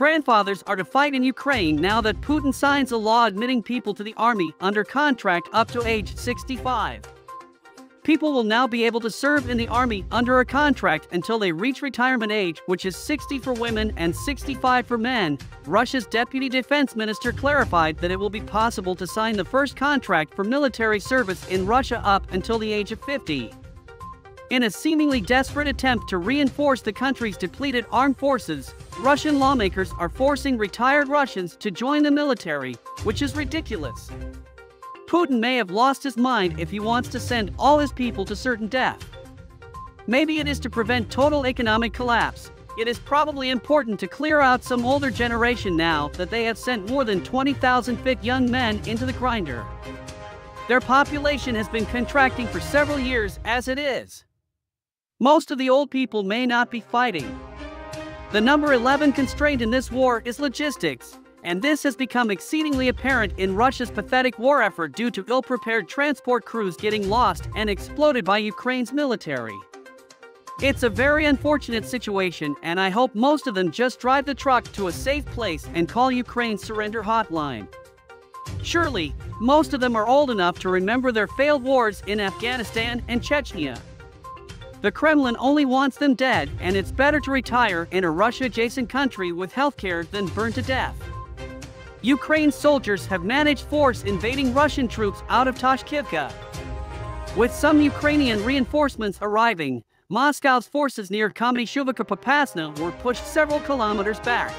grandfathers are to fight in Ukraine now that Putin signs a law admitting people to the army under contract up to age 65. People will now be able to serve in the army under a contract until they reach retirement age, which is 60 for women and 65 for men. Russia's deputy defense minister clarified that it will be possible to sign the first contract for military service in Russia up until the age of 50. In a seemingly desperate attempt to reinforce the country's depleted armed forces, Russian lawmakers are forcing retired Russians to join the military, which is ridiculous. Putin may have lost his mind if he wants to send all his people to certain death. Maybe it is to prevent total economic collapse. It is probably important to clear out some older generation now that they have sent more than 20,000 fit young men into the grinder. Their population has been contracting for several years as it is. Most of the old people may not be fighting. The number 11 constraint in this war is logistics. And this has become exceedingly apparent in Russia's pathetic war effort due to ill-prepared transport crews getting lost and exploded by Ukraine's military. It's a very unfortunate situation, and I hope most of them just drive the truck to a safe place and call Ukraine's surrender hotline. Surely, most of them are old enough to remember their failed wars in Afghanistan and Chechnya. The Kremlin only wants them dead, and it's better to retire in a Russia-adjacent country with healthcare than burn to death. Ukraine's soldiers have managed force invading Russian troops out of Toshkivka. With some Ukrainian reinforcements arriving, Moscow's forces near Kamishuvka-Papasna were pushed several kilometers back.